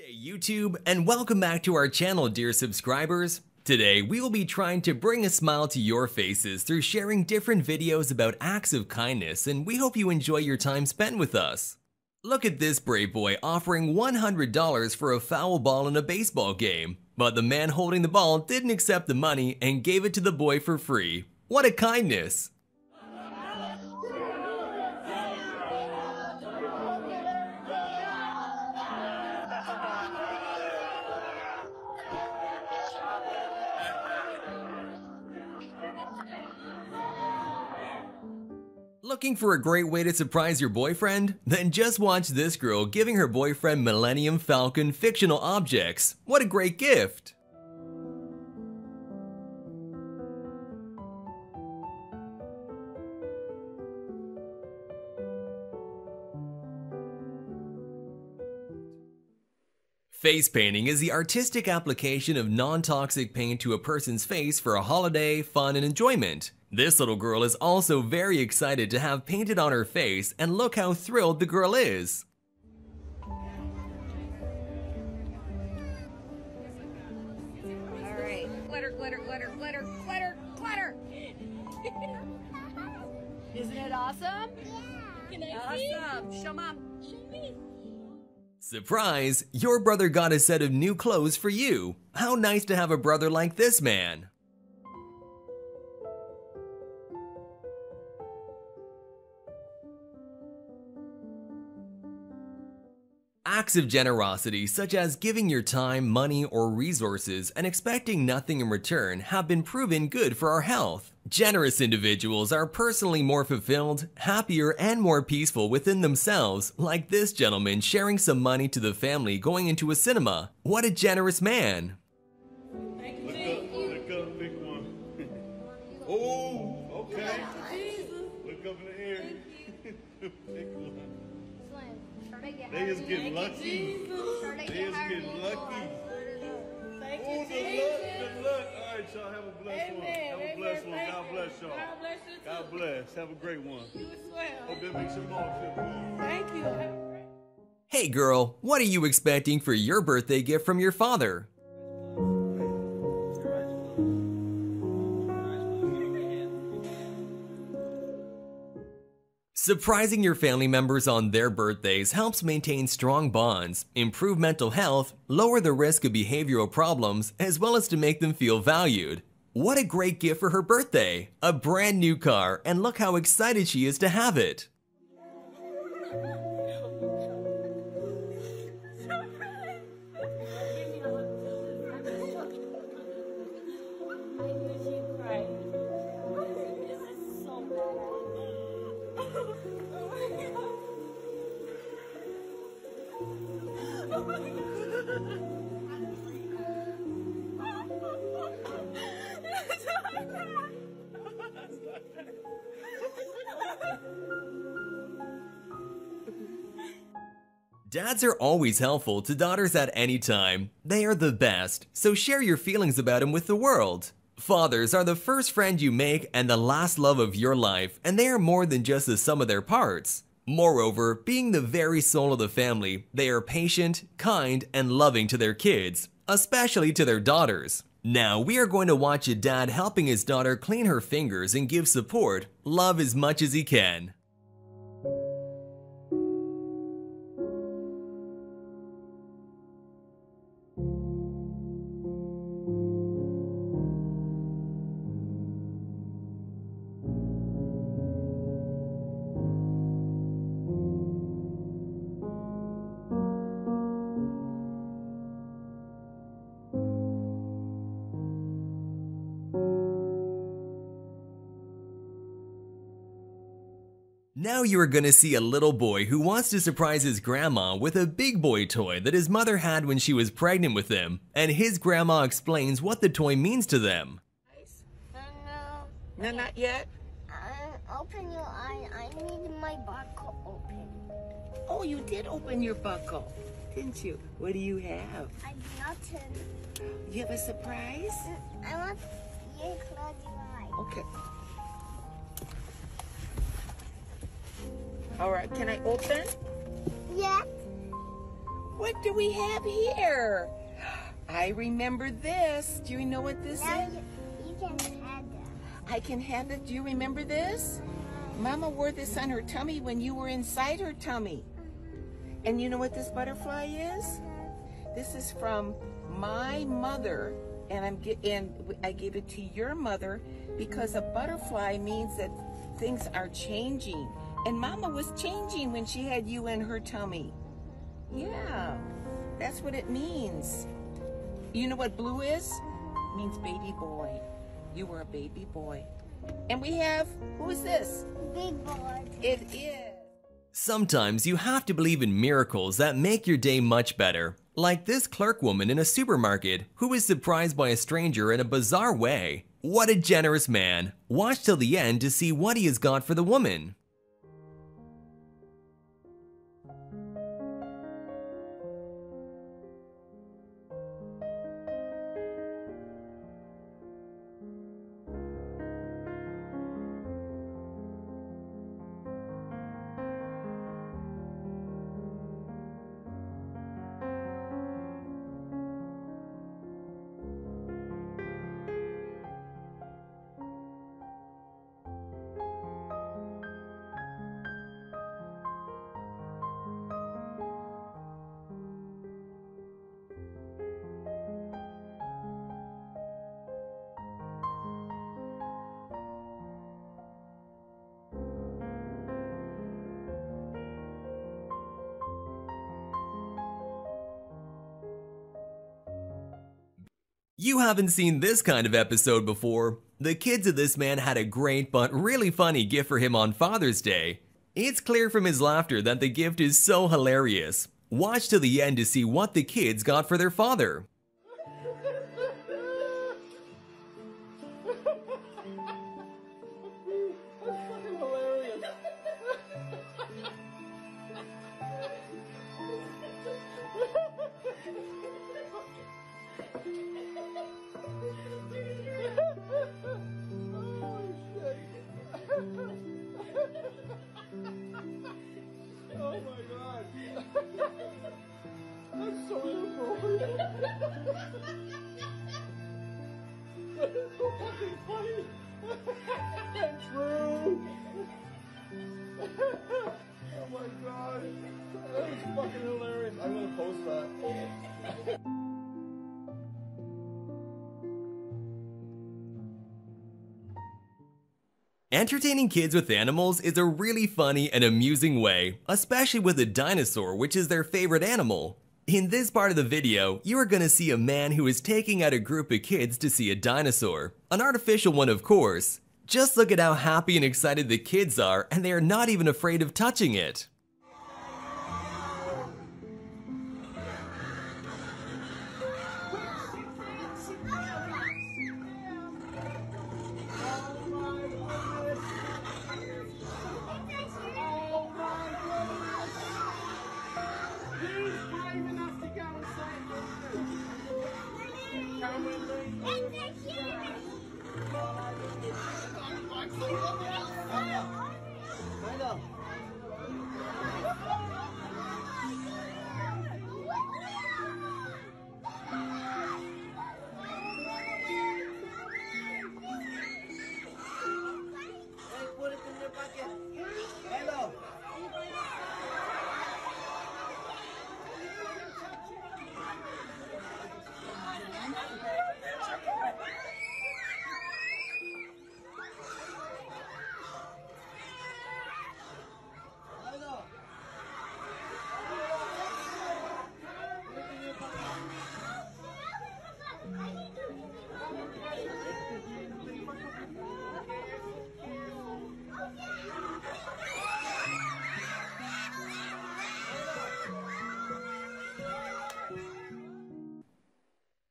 Day, YouTube, and welcome back to our channel, dear subscribers. Today, we will be trying to bring a smile to your faces through sharing different videos about acts of kindness, and we hope you enjoy your time spent with us. Look at this brave boy offering $100 for a foul ball in a baseball game, but the man holding the ball didn't accept the money and gave it to the boy for free. What a kindness! Looking for a great way to surprise your boyfriend? Then just watch this girl giving her boyfriend Millennium Falcon fictional objects. What a great gift! Face painting is the artistic application of non-toxic paint to a person's face for a holiday, fun, and enjoyment. This little girl is also very excited to have painted on her face, and look how thrilled the girl is. All right. Glitter, glitter, glitter, glitter, glitter, glitter. Isn't it awesome? Yeah. Can I awesome. Show mom. Surprise! Your brother got a set of new clothes for you. How nice to have a brother like this man. Acts of generosity, such as giving your time, money, or resources and expecting nothing in return, have been proven good for our health. Generous individuals are personally more fulfilled, happier, and more peaceful within themselves, like this gentleman sharing some money to the family going into a cinema. What a generous man! They is getting lucky. They is getting lucky. Thank you, Jesus. All right, y'all, have a blessed one. Have a blessed one. God bless y'all. God bless. Have a great one. You as well. Hope that makes your mom feel good. Thank you. Hey, girl, what are you expecting for your birthday gift from your father? Surprising your family members on their birthdays helps maintain strong bonds, improve mental health, lower the risk of behavioral problems, as well as to make them feel valued. What a great gift for her birthday! A brand new car, and look how excited she is to have it! Dads are always helpful to daughters at any time. They are the best, so share your feelings about them with the world. Fathers are the first friend you make and the last love of your life, and they are more than just the sum of their parts. Moreover, being the very soul of the family, they are patient, kind, and loving to their kids, especially to their daughters. Now, we are going to watch a dad helping his daughter clean her fingers and give support, love as much as he can. Now you are going to see a little boy who wants to surprise his grandma with a big boy toy that his mother had when she was pregnant with him, and his grandma explains what the toy means to them. No, not yet. Open your eye. I need my buckle open. Oh, you did open your buckle, didn't you? What do you have? I have nothing. You have a surprise? I want you to close your eyes. Okay. All right, can I open? Yeah. What do we have here? I remember this. Do you know what this is? You can have that. I can have it. Do you remember this? Mama wore this on her tummy when you were inside her tummy. And you know what this butterfly is? This is from my mother, and I gave it to your mother because a butterfly means that things are changing. And Mama was changing when she had you in her tummy. Yeah, that's what it means. You know what blue is? It means baby boy. You were a baby boy. And we have, who is this? Big boy. It is. Sometimes you have to believe in miracles that make your day much better. Like this clerk woman in a supermarket who is surprised by a stranger in a bizarre way. What a generous man. Watch till the end to see what he has got for the woman. You haven't seen this kind of episode before. The kids of this man had a great but really funny gift for him on Father's Day. It's clear from his laughter that the gift is so hilarious. Watch till the end to see what the kids got for their father. Entertaining kids with animals is a really funny and amusing way, especially with a dinosaur, which is their favorite animal. In this part of the video, you are going to see a man who is taking out a group of kids to see a dinosaur. An artificial one, of course. Just look at how happy and excited the kids are, and they are not even afraid of touching it.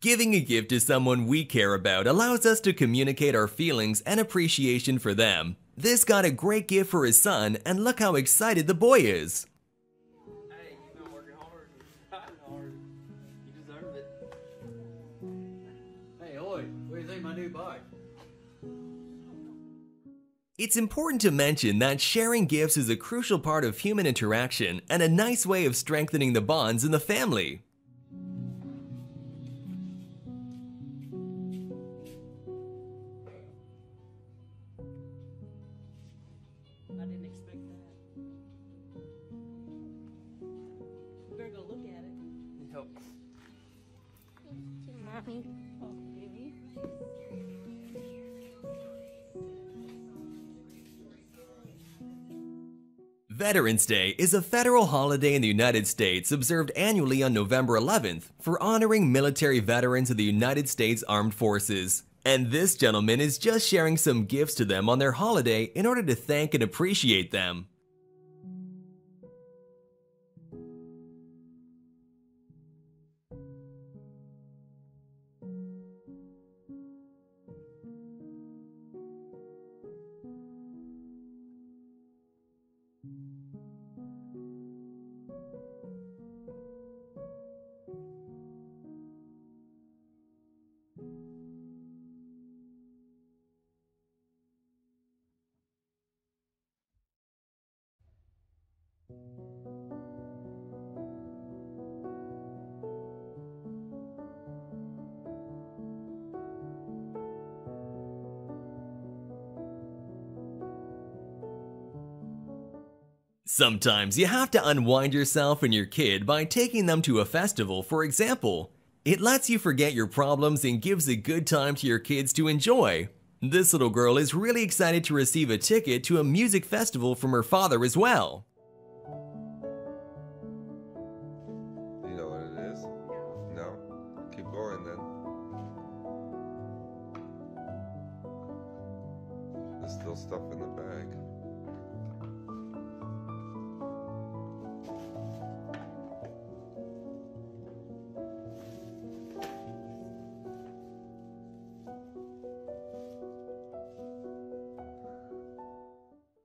Giving a gift to someone we care about allows us to communicate our feelings and appreciation for them. This got a great gift for his son, and look how excited the boy is. Hey, you've been working hard. You deserve it. Hey, Oi, what do you think of my new bike? It's important to mention that sharing gifts is a crucial part of human interaction and a nice way of strengthening the bonds in the family. I didn't expect that. Better go look at it. Help. Mommy. Veterans Day is a federal holiday in the United States observed annually on November 11th for honoring military veterans of the United States Armed Forces. And this gentleman is just sharing some gifts to them on their holiday in order to thank and appreciate them. Sometimes you have to unwind yourself and your kid by taking them to a festival, for example. It lets you forget your problems and gives a good time to your kids to enjoy. This little girl is really excited to receive a ticket to a music festival from her father as well. You know what it is? No? Keep going then. There's still stuff in the bag.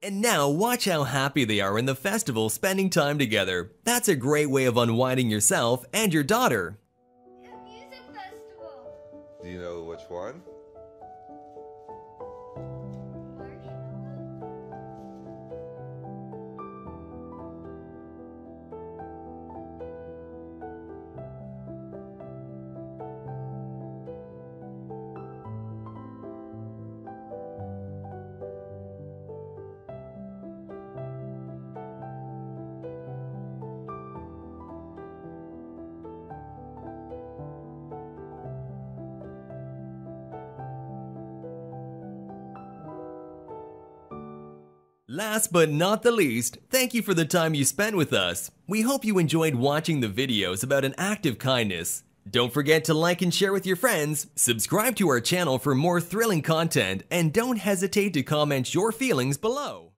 And now watch how happy they are in the festival spending time together. That's a great way of unwinding yourself and your daughter. A music festival. Do you know which one? Last but not the least, thank you for the time you spent with us. We hope you enjoyed watching the videos about an act of kindness. Don't forget to like and share with your friends, subscribe to our channel for more thrilling content, and don't hesitate to comment your feelings below.